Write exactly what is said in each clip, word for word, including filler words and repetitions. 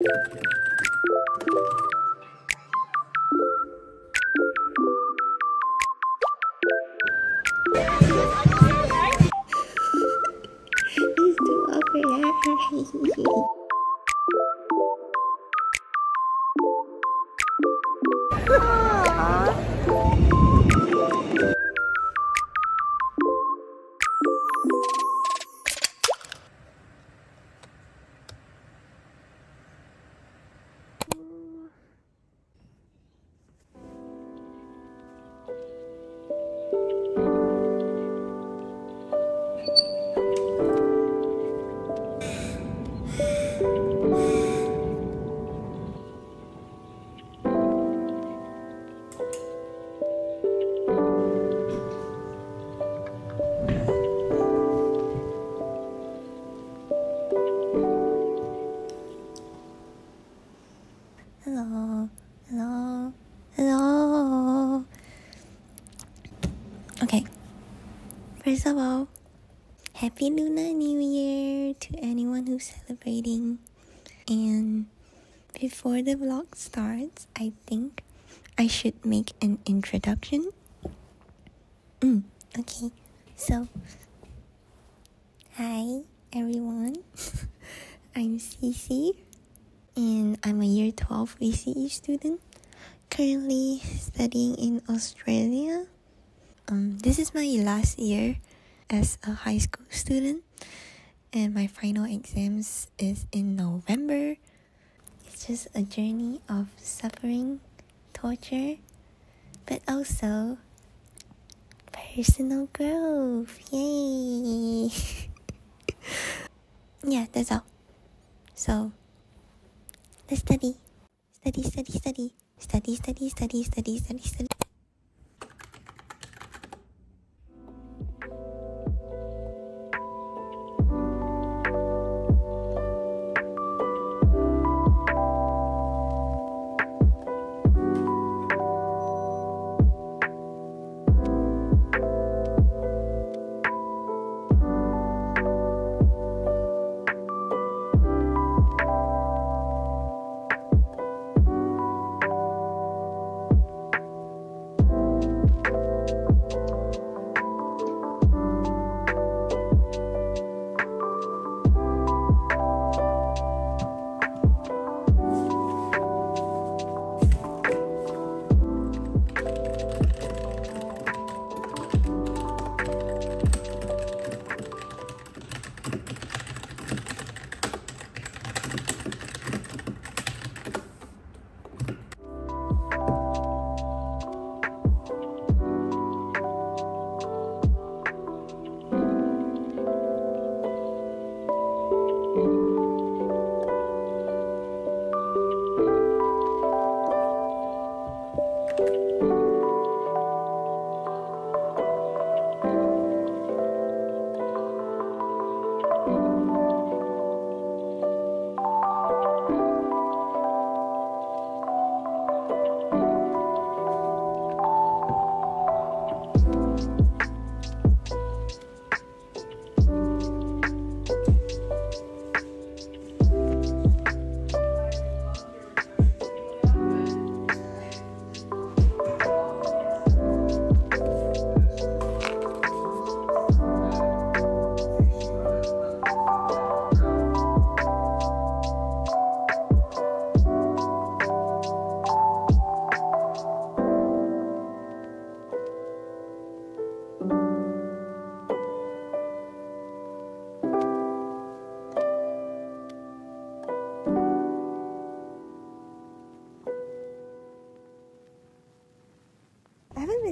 He's too awkward. First of all, Happy Lunar New Year to anyone who's celebrating. And before the vlog starts, I think I should make an introduction. Mm, okay, so hi everyone, I'm Cece and I'm a year twelve V C E student currently studying in Australia. Um, this is my last year as a high school student, and my final exams is in November. It's just a journey of suffering, torture, but also personal growth. Yay! Yeah, that's all. So, let's study. Study, study, study. Study, study, study, study, study, study.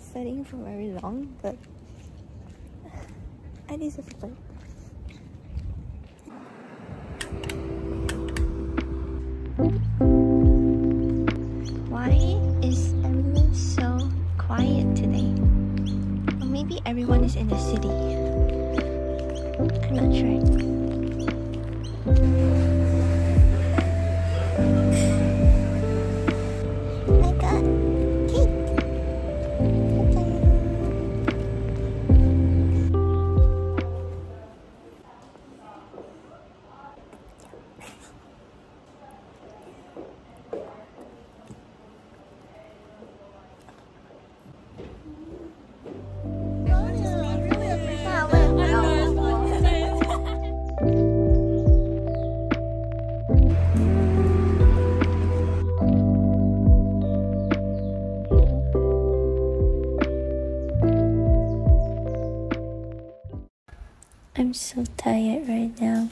Studying for very long, but I deserve a break. Why is everyone so quiet today? Or maybe everyone is in the city. I'm not sure. I'm so tired right now.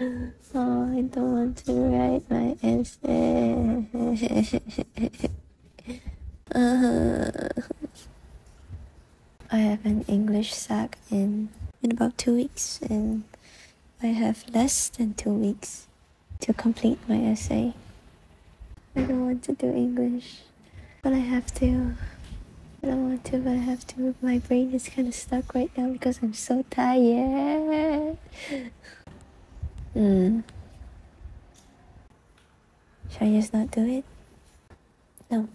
Oh, I don't want to write my essay. uh, I have an English S A C in, in about two weeks, and I have less than two weeks to complete my essay. I don't want to do English, but I have to. I don't want to, but I have to. My brain is kind of stuck right now because I'm so tired. Hmm. Should I just not do it? No.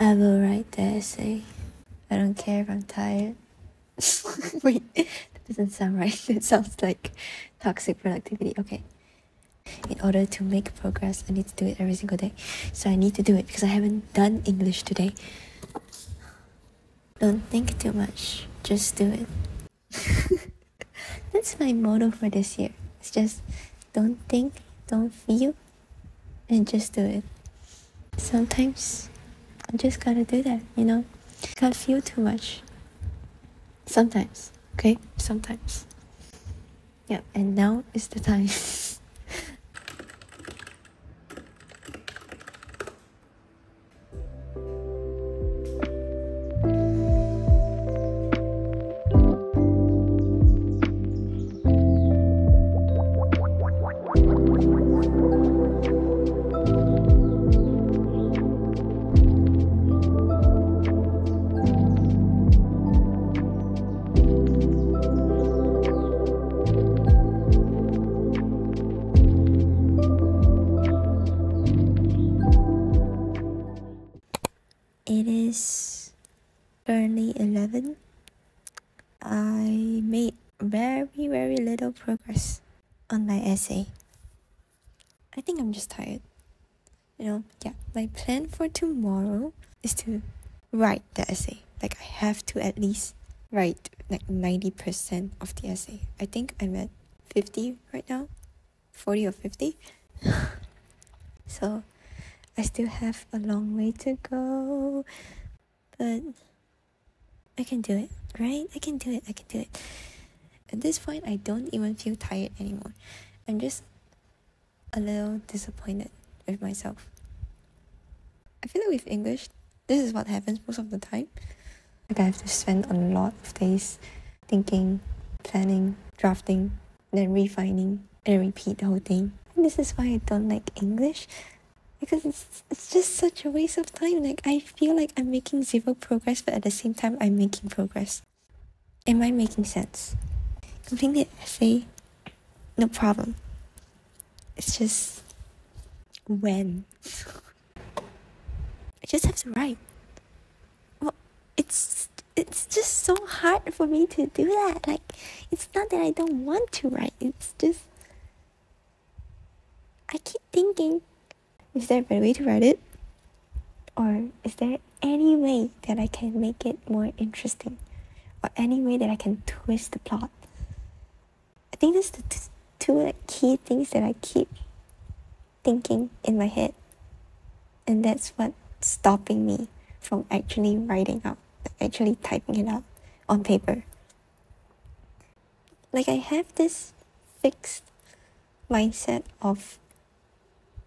I will write the essay. I don't care if I'm tired. Wait, that doesn't sound right. That sounds like toxic productivity. Okay. In order to make progress, I need to do it every single day. So I need to do it because I haven't done English today. Don't think too much. Just do it. That's my motto for this year. It's just don't think, don't feel, and just do it. Sometimes I just gotta do that, you know? Can't feel too much. Sometimes, okay? Sometimes. Yeah, and now is the time. It is currently eleven. I made very, very little progress on my essay. I think I'm just tired. You know, yeah, my plan for tomorrow is to write the essay. Like, I have to at least write like ninety percent of the essay. I think I'm at fifty right now, forty or fifty. So I still have a long way to go, but I can do it, right? I can do it, I can do it. At this point, I don't even feel tired anymore. I'm just a little disappointed with myself. I feel like with English, this is what happens most of the time. Like, I have to spend a lot of days thinking, planning, drafting, then refining, and repeat the whole thing. And this is why I don't like English. Because it's, it's just such a waste of time. Like, I feel like I'm making zero progress, but at the same time, I'm making progress. Am I making sense? Completing the essay, no problem. It's just... when? I just have to write. Well, it's, it's just so hard for me to do that. Like, it's not that I don't want to write. It's just... I keep thinking... is there a better way to write it? Or is there any way that I can make it more interesting? Or any way that I can twist the plot? I think that's the t two like, key things that I keep thinking in my head. And that's what's stopping me from actually writing out, actually typing it out on paper. Like, I have this fixed mindset of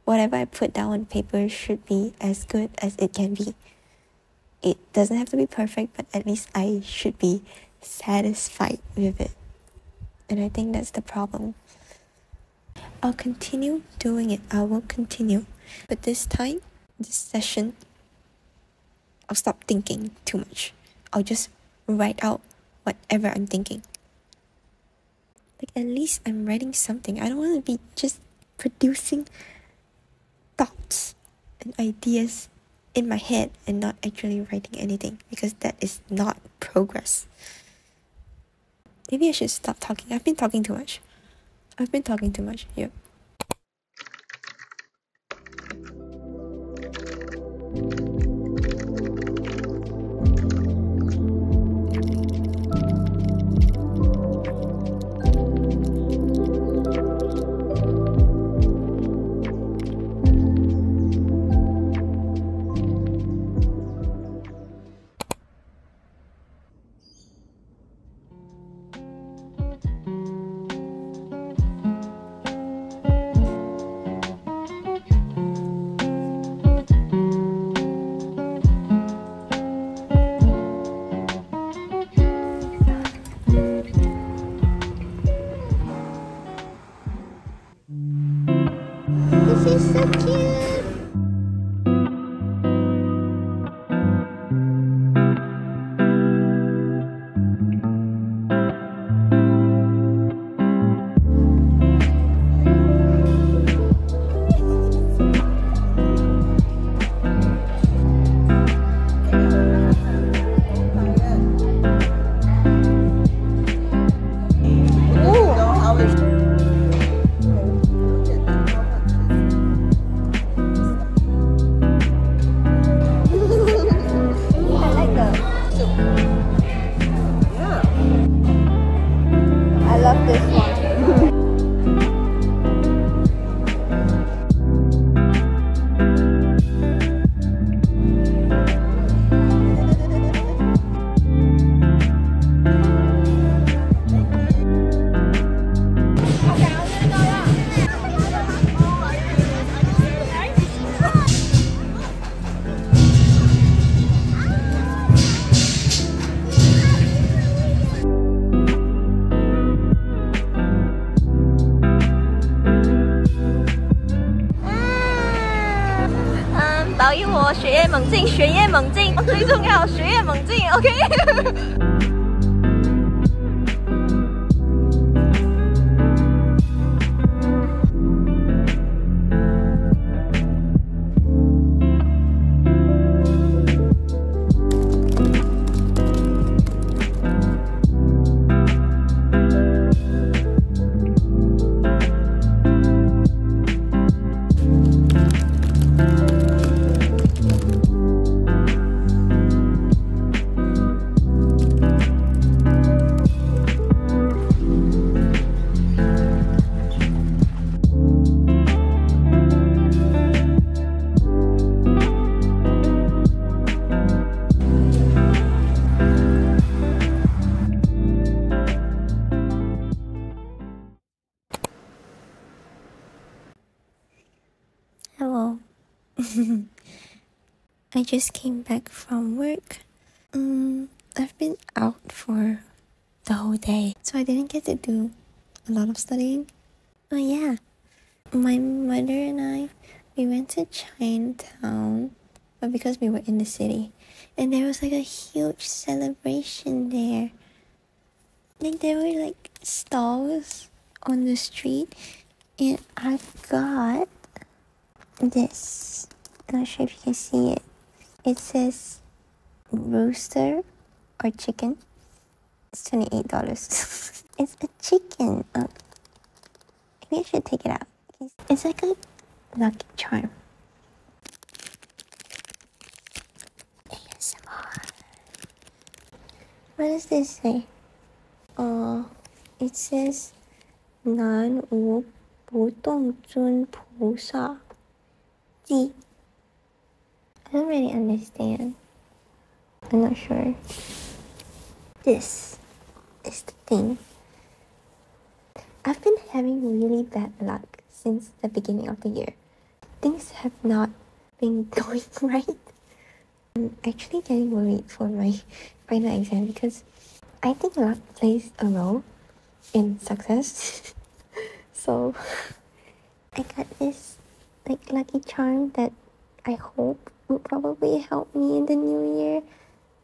whatever I put down on paper should be as good as it can be. It doesn't have to be perfect, but at least I should be satisfied with it. And I think that's the problem. I'll continue doing it. I will continue. But this time, this session, I'll stop thinking too much. I'll just write out whatever I'm thinking. Like, at least I'm writing something. I don't want to be just producing thoughts and ideas in my head and not actually writing anything, because that is not progress. Maybe I should stop talking. I've been talking too much. I've been talking too much. Yep. she's so cute. Okay. I just came back from work. Um, I've been out for the whole day, so I didn't get to do a lot of studying. Oh yeah, my mother and I, we went to Chinatown, but because we were in the city, and there was like a huge celebration there. Like there were like stalls on the street, and I got this. Not sure if you can see it. It says rooster or chicken. It's twenty-eight dollars. It's a chicken. Oh, maybe I should take it out. It's like a lucky charm. A S M R. What does this say? Oh, it says Nan Wu Butong Zun Pu Sha Ji. I don't really understand. I'm not sure. This is the thing. I've been having really bad luck since the beginning of the year. Things have not been going right. I'm actually getting worried for my final exam because I think luck plays a role in success. So I got this like lucky charm that I hope will probably help me in the new year.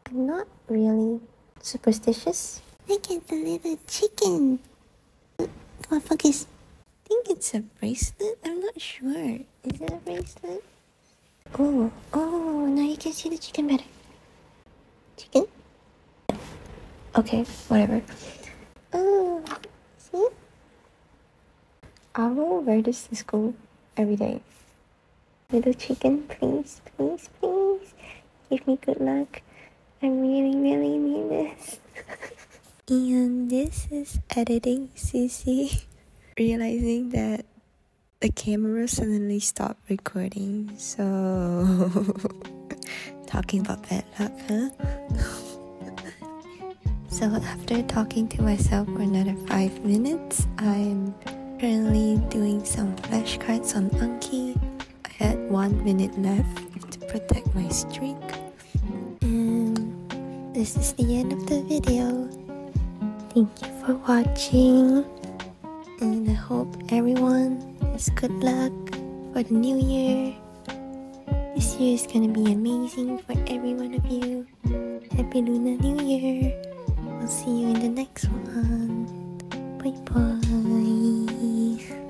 I'm not really superstitious. Look at the little chicken. Come on, focus. I think it's a bracelet. I'm not sure. Is it a bracelet? Oh, oh, now you can see the chicken better. Chicken? Okay, whatever. Oh, see? I will wear this to school every day. Little chicken, please, please, please, give me good luck. I really, really need this. And this is editing Cece, realizing that the camera suddenly stopped recording, so... Talking about bad luck, huh? So after talking to myself for another five minutes, I'm currently doing some flashcards on Anki. Had one minute left to protect my streak, and this is the end of the video. Thank you for watching, and I hope everyone has good luck for for the new year. This year is gonna be amazing for every one of you. Happy Lunar New Year. We'll see you in the next one. Bye bye.